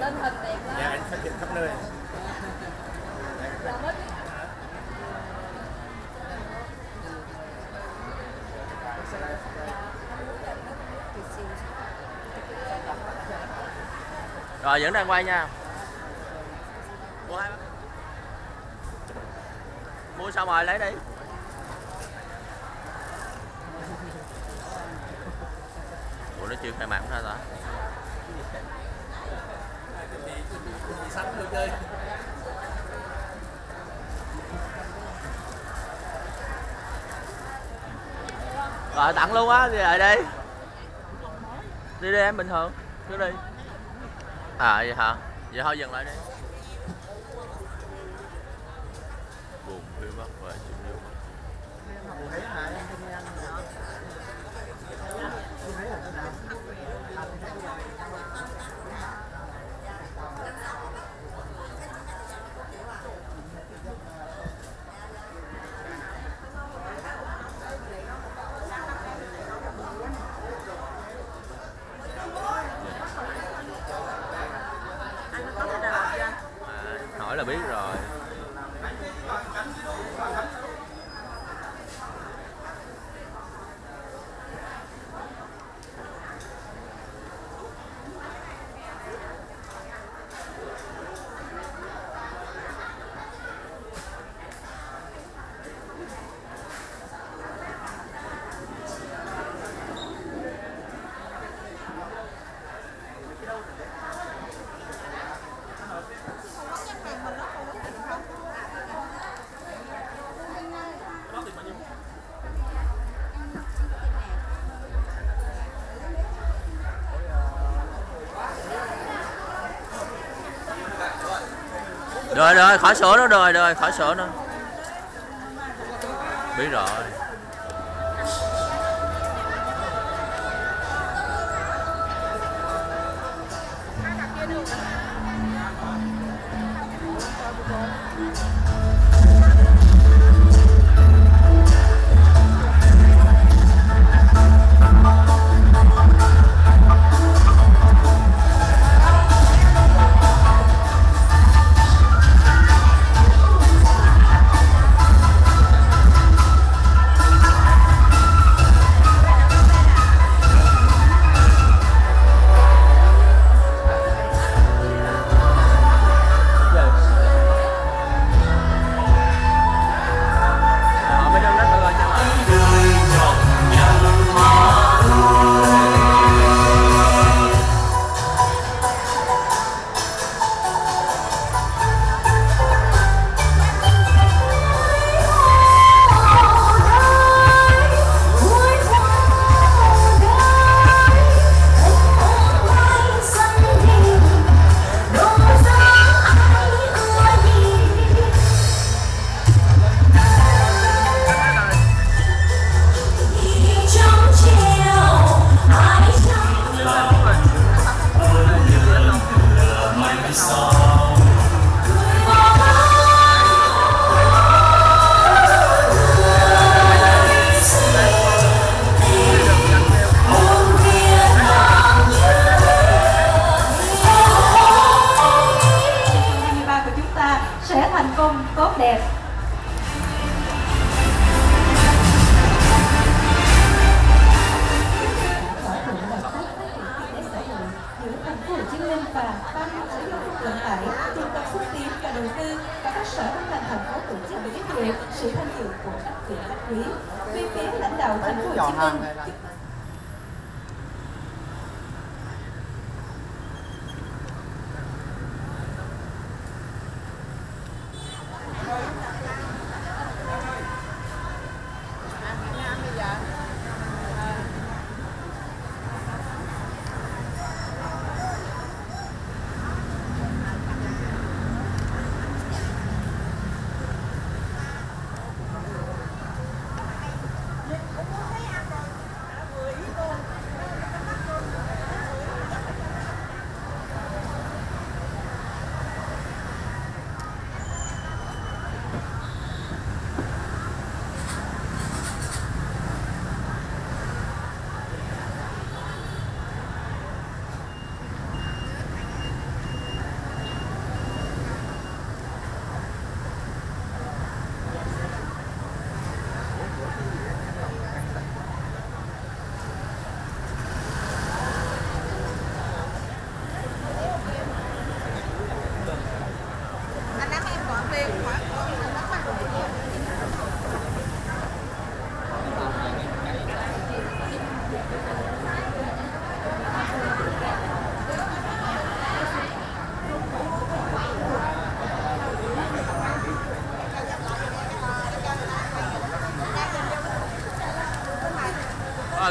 lên hình đẹp lắm. Dạ, anh phát triển khắp nơi. Rồi vẫn đang quay nha. Mua xong rồi lấy đi. Ủa nó chưa khai mạc ra ta. Rồi tặng luôn á, đi lại đi. Đi đi em bình thường, cứ đi. À vậy hả? Vậy thôi dừng lại đi. Buồn khi mất về chuyện yêu. Là biết rồi. Rồi rồi khỏi sửa nó, rồi rồi khỏi sửa nó, biết rồi.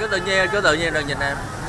Cứ tự nhiên rồi nhìn em.